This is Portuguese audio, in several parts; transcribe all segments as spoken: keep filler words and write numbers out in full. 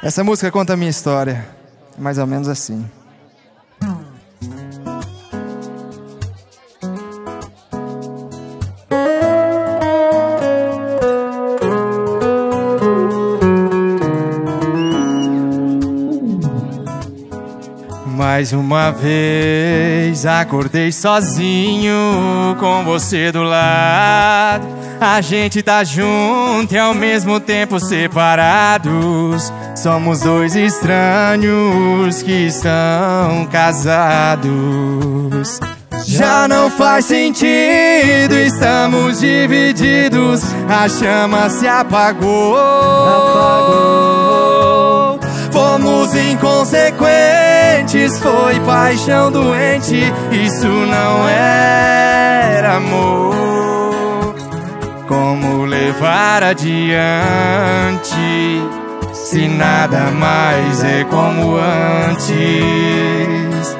Essa música conta a minha história, mais ou menos assim. Mais uma vez acordei sozinho, com você do lado. A gente tá junto e ao mesmo tempo separados. Somos dois estranhos que estão casados. Já não faz sentido, estamos divididos. A chama se apagou, apagou. Fomos inconsequentes, foi paixão doente. Isso não era amor. Como levar adiante se nada mais é como antes?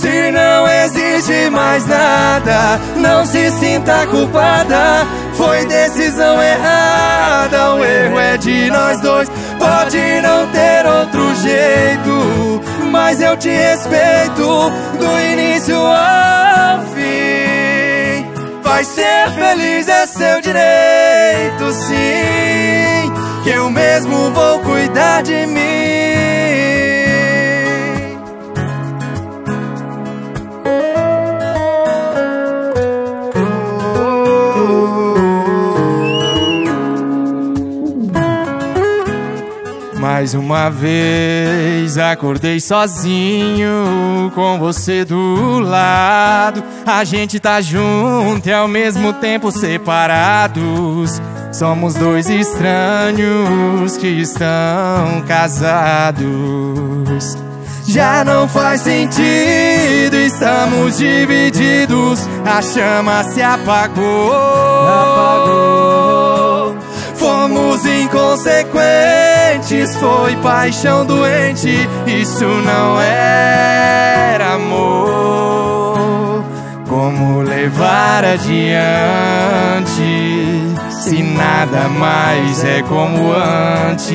Se não existe mais nada, não se sinta culpada. Foi decisão errada, o erro é de nós dois. Pode não ter outro jeito, mas eu te respeito do início ao fim. Vai ser feliz é seu direito, sim, que eu mesmo vou cuidar de mim. Mais uma vez acordei sozinho, com você do lado. A gente tá junto e ao mesmo tempo separados. Somos dois estranhos que estão casados. Já não faz sentido, estamos divididos. A chama se apagou, apagou. Fomos inconsequentes, foi paixão doente. Isso não era amor. Como levar adiante se nada mais é como antes?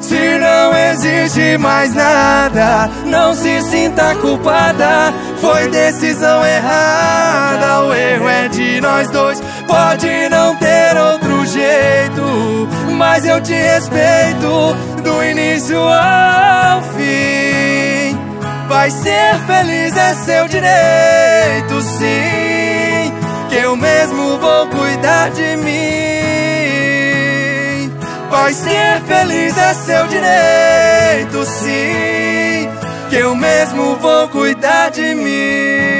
Se não existe mais nada, não se sinta culpada. Foi decisão errada, o erro é de nós dois. Pode não ter outro jeito, mas eu te respeito do início ao fim. Vai ser feliz é seu direito, sim, que eu mesmo vou cuidar de mim. Vai ser feliz é seu direito, sim, que eu mesmo vou cuidar de mim.